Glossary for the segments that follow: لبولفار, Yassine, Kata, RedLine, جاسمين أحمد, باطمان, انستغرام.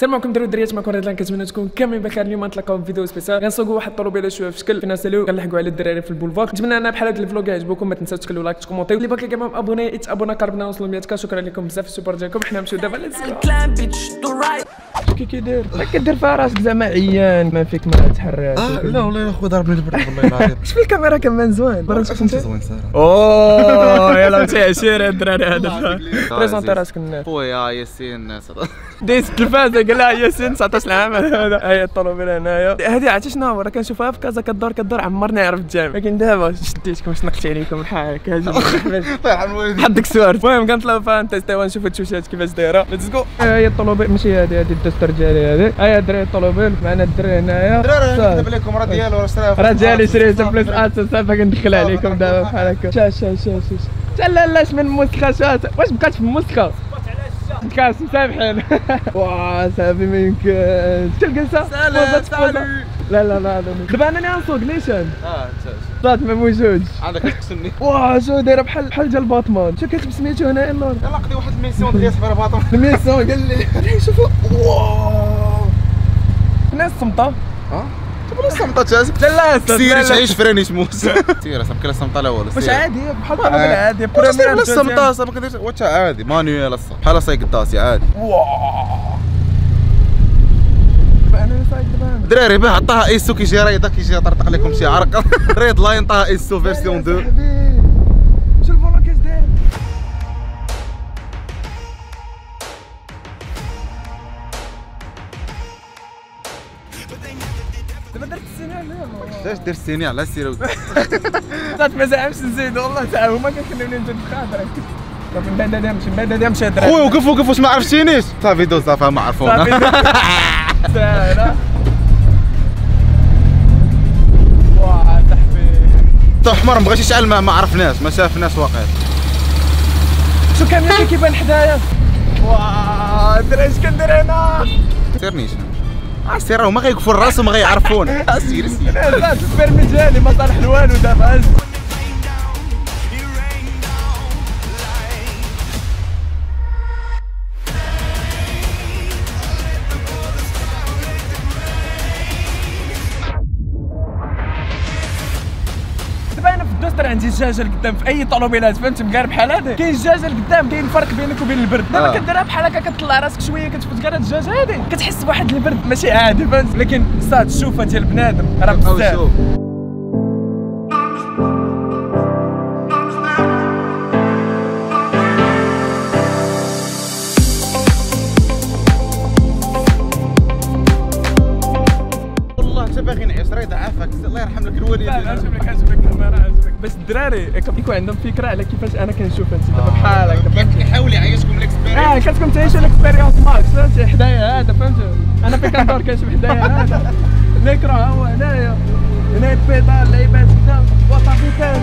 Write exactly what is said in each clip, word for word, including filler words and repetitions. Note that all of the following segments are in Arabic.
السلام عليكم دراري ودريات، معكم ريدلاين. كنتمنى تكون كاملين بخير. اليوم غنتلاقاو في فيديو سبيسيال، غنسوقوا واحد الطوموبيله شويه في شكل كنساليو كنلحقوا على الدراري في البولفار. كنتمنى انا بحال هذا الفلوق يعجبكم، ما تنساوش تخليو لايك تكومونتيو، اللي باقي كمان ابوني يتابونا، قربنا نوصلوا مية كا. شكرا لكم بزاف السبور ديالكم. حنا نمشيو دابا كي كيدير كدير فيها راسك زعما عيان ما فيك ما تحرك. اه لا والله يا اخو ضربني البرد والله العظيم. شوف الكاميرا كمان زوين، براتك انت زوين صراحه. اوه يلا متعشير الدراري. هذا بريزونتي راسك للناس خويا ياسين. ديس التلفازه قال لها ياسين تسعطاش عام. هذا هي الطوموبيله هنايا، هذه عرفتي شنو هو راه كنشوفها في كازا كدور كدور، عمرني عرفت الجامع. لكن دابا شديتكم شنقت عليكم بحالك هذا الله يرحم الوالدين حدك سوار. المهم كنطلبوا فيها نتيستيوها نشوفوا التوشات كيفاش دايره. ليتس جو. هي الطوموبيل ماشي هذه هذه الدستر ديالي هذه. هيا الدراري الطوموبيل معنا الدراري هنايا. الدراري كنكتب لكم راه ديالو راه شراه راه ديالي شريته بليس اتس صافي كندخل عليكم دابا بحال هكا. شا شا شا شا لا لاش من مسخات. واش بقات في المسخه كاس سامحين. واه صافي ما يمكنش تلقى سلام. لا لا لا دابا انا غنسوق نيشان. اه انت طلعت ما موجودش عندك تقسمني. واه شو دايره بحال بحال ديال باتمان. شوف كتب سميتو هنا اللور. يلاه قضي واحد الميسيون ديال صبر باتمان. الميسيون قال لي شوفوا واو الناس صمتة. ها تبغي الصمتة تاعك؟ لا لا سيري تعيش فراني تموت. سيري صافي كلا صمتة لا والو. واش عادي بحال طوموبيل عادي بريمير لا صمتة صافي ما كديرش واش عادي مانيوال الصح بحال سايق الطاسي عادي. واو انا سايق دابا دراري باه عطاها ايسو كيجي رايضه كيجي يطرطق لكم شي عرق. ريد لاين طاها ايسو فيرسيون اثنين. شوف الفولون كاش داير. دابا درت السيني عليهم. علاش دير السيني على السيرو؟ صات ما زعمش نزيد والله تاع هما كيخليوني نزيد في خاطرك. صافي بعدا نمشي بعدا نمشي هاد خويا. وقف وقف واش ما عرفتينيش؟ صافي دوز صافي ما عرفونا. ساهلة. واه تحفيل. تا حمر ما بغاش يشعل ما عرفناش ما شافناش واقيلا. شو كامل اللي كيبان حدايا. واه درا اش كندير هنا؟ سيرنيش. سير راهو ما غيكفوا الراس وما غيعرفونا. سير سير. لا البيرمي ديالي ما صالح لوالو دابا. عندي الدجاجه لقدام في اي طوموبيلات فهمت مكار بحال هذه كاين الدجاجه لقدام كاين الفرق بينك وبين البرد. دابا كديرها بحال هكا كتطلع راسك شويه كتفوت كاع الدجاجه هذه كتحس بواحد البرد ماشي عادي فهمت. لكن صاد الشوفه ديال بنادم راه بزاف. والله انت باغي نعيش راه ضعافك الله يرحم لك الوالدين باش الدراري كيكون عندهم فكره على كيفاش انا كنشوف هادشي دابا بحال هكا. كيحاول يعيشكم الاكسبيريونس. اه كتكون تعيشوا الاكسبيريونس معاك فهمتي حدايا هذا فهمتي. انا في كندور كنشوف حدايا هذا الميكرو ها هو هنايا هنا البيدال لعيبات كذا وصافي كامل.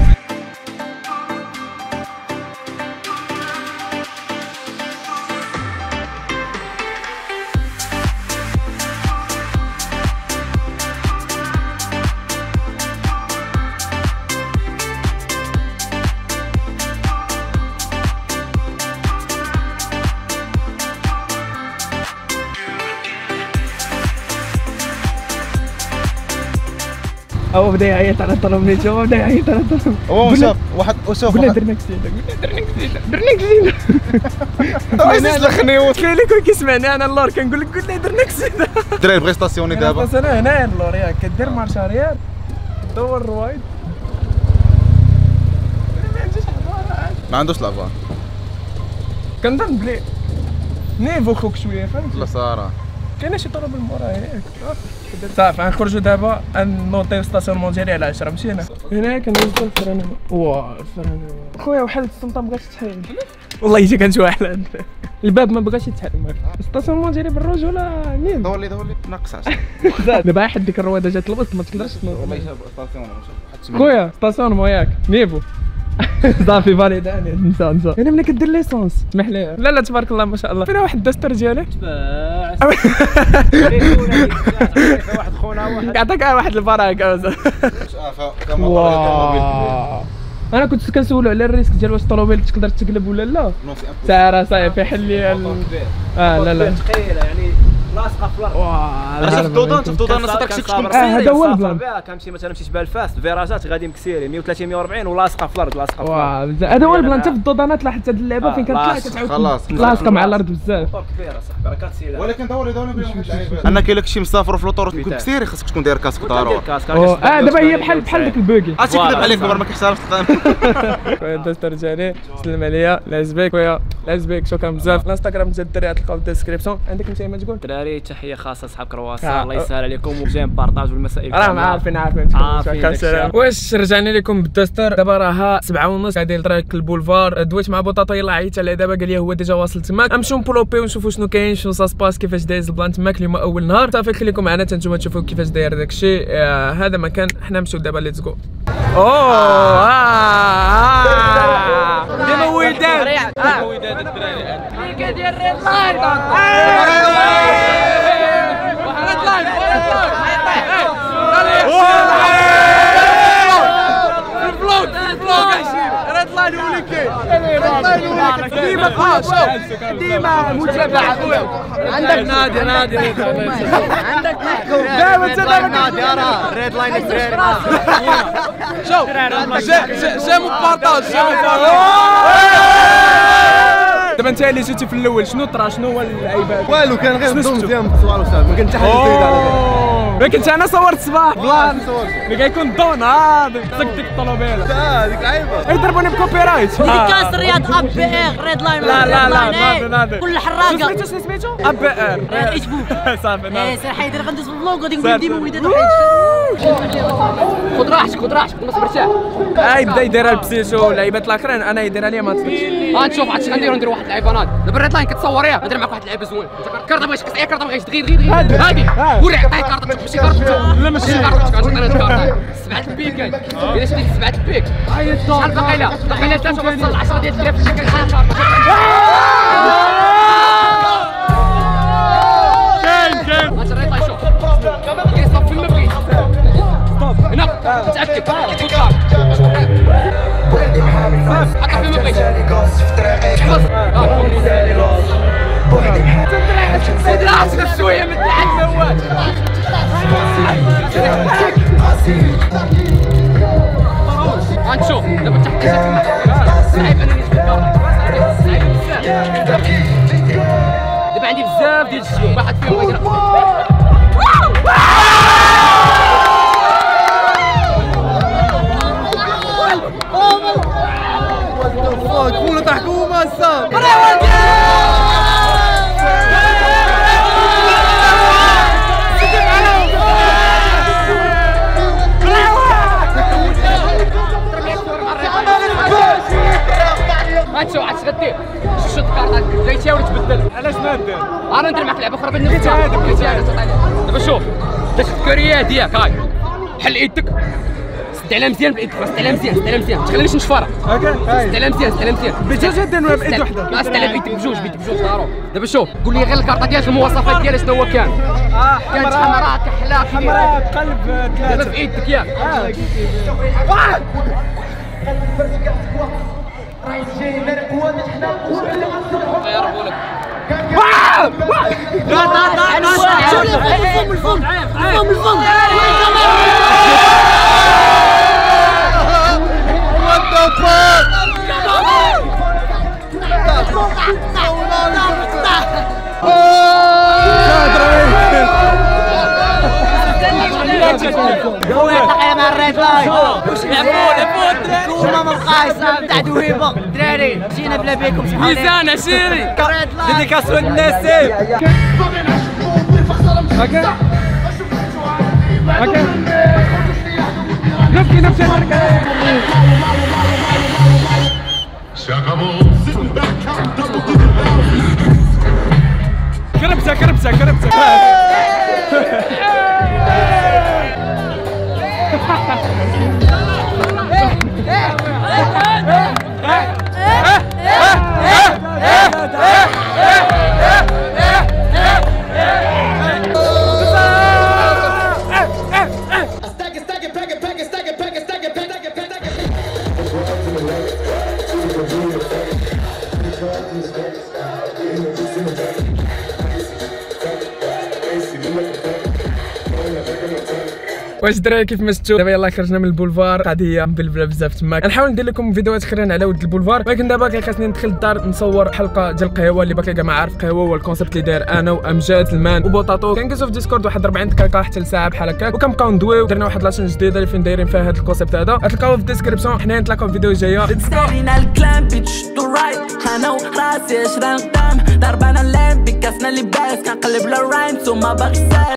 هو بدا يعيط على الطلب نيتو هو بدا يعيط على الطلب. هو شاف واحد وشاف واحد درنا كسيده درنا كسيده درنا كسيده. علاش لخنيو كاين اللي كون كيسمعني انا اللور كنقول لك قلت له درنا كسيده. الدراري بغي ستاسيوني دابا انا هنا اللور ياك كدير مارش اريير دور روايد. ما عندوش لافوار ما عندوش لافوار كنظن بلي نيفو خوك شويه فهمت. لا صراحه كاين شي طلب المورا هناك صافي غنخرجوا دابا نوطيو ستاسيونمون ديالي على عشرة. مشينا هنا كنوصلو للفرانه. واه الفرانه خويا وحال السنطه مابغاتش تحل. والله يجي كنتوحل الباب ما بغاش يتحل. ستاسيونمون ديالي بالرجوله نين دور لي دور لي ناقص عشرة دابا حد ديك الرواده جات للوسط ما تقدرش والله يجاب ستاسيونمون خويا ستاسيونمون ياك نيفو صافي فاليداني نسى نسى. انا ملي كدير ليسونس سمح لي. لا لا تبارك الله ما شاء الله. فين واحد الدستر ديالك؟ واحد خونا واحد عطاك واحد البراكه. انا كنت كنسولو على الريسك ديال واش الطوموبيل تقدر تقلب ولا لا. ساعه صايب يحل لي. اه لا لا ثقيله يعني بلاصه انا شفت دودان شفت دودان لاصقه كشي كتكون كسيره هذا هو البلان. كنمشي مثلا مشيت بالفاس فيراجات غادي مكسيري مية وثلاثين مية وأربعين ولاصقه في الارض لاصقه في الارض. هذا هو البلان حتى في الدودانات لاحظت هذه اللعبه فين كتطلع كتعاود خلاص لاصقه مع الارض بزاف كبيره صاحبي راه كتسيلها. ولكن دوري دوري بهم اللعيبات انا كاين لك شي مسافر في لوطور تكون كسيري خاصك تكون داير كاسك ضروري. اه دابا هي بحال بحال داك البوكي اتكذب عليك ما كيحترمش خويا. انت ترجع ليه سلم عليا لاز بيك خويا لاز بيك شكرا بزاف. الانستغرام ديال الدراري غتلقاو في الديسكريبسيون عندك انت ما تقول دراري تحيه خاصه صحاب كرواسا الله يسهل عليكم وجايين بارطاجوا المسائل راه عارفين عارفين شكرا. واش رجعنا لكم بالدستر دابا راها سبعة ونص قاعدين لطريق البولفار. دويت مع بوطاطا يلاه عيطت عليه دابا قال لي هو ديجا واصل تماك نمشيو نبروبي ونشوفوا شنو كاين شنو ساسباس كيفاش دايز البلان تماك. اليوم اول نهار صافي خليكم معنا حتى نتوما تشوفوا كيفاش داير داكشي. آه هذا مكان حنا نمشيو دابا ليتس جو. اوه ديما ولدان ديما ولدان الدراري الحلقه ديال ريد لاين ريد لاين ريد لاين وليكي ديما ديما متابعه خويا. عندك نادي نادي عندك محكوم دابا دابا نادي راه ريد لاين الدراري شوف جا مبارطاج جا مبارطاج. دابا انت اللي جيتي في الاول شنو طرا شنو هو العيبات؟ والو كان غير الظلم ديال الصوالو صاحبي ما كان حتى حاجه زايده على بالي. كنت انا صورت الصباح بلان اللي كيكون الضو نهار ديك ديك الطوموبيله اه ديك عيبه يضربوني بكوبي رايت كاس رياض اب بي ار ريد لاين. لا لا لا نادي كل حراقه سميتو شنو سميتو اب بي ار الفيسبوك صافي نادي سير حيدر غندوز في الفلوق غادي نقول ديما وليدات خذ راحتك خذ راحتك ما صبرتيها. اي بدا يديرها البسيشو اللعيبات الاخرين انا يديرها لي ما تفهمش. غنشوف عاد اش غنديرو ندير واحد اللعيبه ناض دابا الريد لاين كتصوريها غندير معاك واحد اللعيبه زوينه كارطه بغيتش تقص اي كارطه بغيتش دغيا دغيا دغيا هادي وري عطيك كارطه تمشي كارطه لا ماشي كارطه غنعطيك انا كارطه سبعه البيك الا شديت سبعه البيك شحال باقي لها باقي لها ثلاثه وصل عشرة ديال الدراري في الشكل تأكد تكار بغيت محامي الناس حتى في دابا عندي بزاف ديال الشيوخ واحد فيهم هاتشو عاد شغدير شوف كارطاك دايتيها ولا تبدل علاش ما ندير انا ندير معاك لعبه اخرى بان نفس التعادل. دابا شوف داك الكوريه ديالك هاي حل يدك سد عليها مزيان بايدك سد عليها مزيان سد عليها مزيان ما تخلينيش نشفرها هاكا سد عليها مزيان سد عليها مزيان بجوج يدين ولا بايد وحده ما سد عليها بايدك بجوج بايدك بجوج ضروري. دابا شوف قول لي غير الكارطه ديالك المواصفات ديالها شنو هو كان اه كانت حمراء كحلاء حمراء قلب ثلاثه دابا في يدك ياك واحد جاي غير قوات حنا وكل غنصلحو غيربو لك واه واه لا لا لا انا الفم الفم الفم الفم دراري جينا بلا بيكم سبحان الله ميزان عشيري ديديكاس للنسيب كنبغي نعشقو ونفخر نمشي هكا نبكي نمشي كربسه كربسه كربسه واش دراري كيف ما شفتوا دابا يلاه خرجنا من البولفار، قضيه مبلبله بزاف تماك. غنحاول ندير لكم فيديوهات اخرين على ود البولفار، ولكن دابا كيخاصني ندخل الدار نصور حلقه ديال القهوه اللي باقي كاع ما عارف قهوه هو الكونسيبت اللي داير انا وامجاد المان وبوطاطو. كنجلسوا في ديسكورد واحد أربعين دقيقه حتى لساعه بحال هكاك، وكنبقاو ندويو. درنا واحد لاشين جديده اللي فين دايرين فيها هذا الكونسيبت هذا، غتلقاوه في الديسكريبسيون. حنا نتلاقاو في فيديو جايه. انا وخلاص يا شران قدام ضربنا اللامبي كاسنا اللي باس كنقلب للرايم ثم باغي